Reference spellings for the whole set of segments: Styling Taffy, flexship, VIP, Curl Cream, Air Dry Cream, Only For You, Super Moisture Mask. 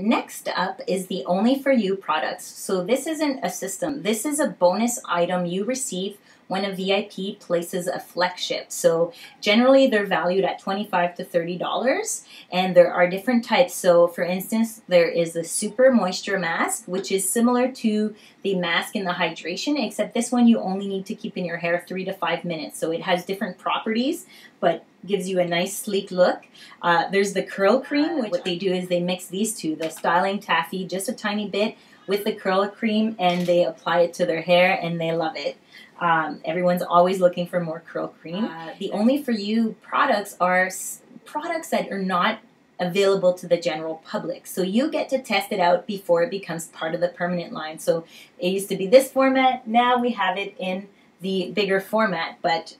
Next up is the Only For You products. So this isn't a system. This is a bonus item you receive when a VIP places a flexship. So generally they're valued at $25 to $30 and there are different types. So for instance, there is the Super Moisture Mask, which is similar to the mask in the hydration, except this one you only need to keep in your hair 3 to 5 minutes. So it has different properties, but gives you a nice sleek look. There's the Curl Cream, which what they do is they mix these two, the Styling Taffy just a tiny bit with the Curl Cream, and they apply it to their hair and they love it. Everyone's always looking for more Curl Cream. The Only For You products are products that are not available to the general public. So you get to test it out before it becomes part of the permanent line. So it used to be this format, now we have it in the bigger format, but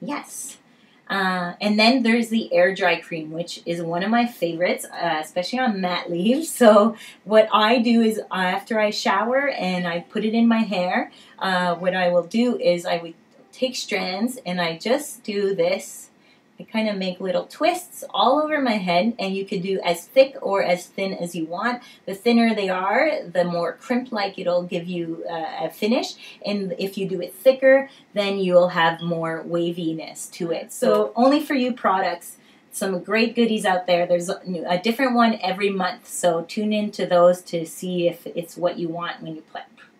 yes. And then there's the Air Dry Cream, which is one of my favorites, especially on matte leaves. So what I do is after I shower and I put it in my hair, what I will do is I would take strands and I just do this. I kind of make little twists all over my head, and you could do as thick or as thin as you want. The thinner they are, the more crimp-like it'll give you a finish, and if you do it thicker, then you'll have more waviness to it. So Only For You products, some great goodies out there. There's a different one every month, so tune in to those to see if it's what you want when you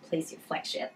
place your flexship.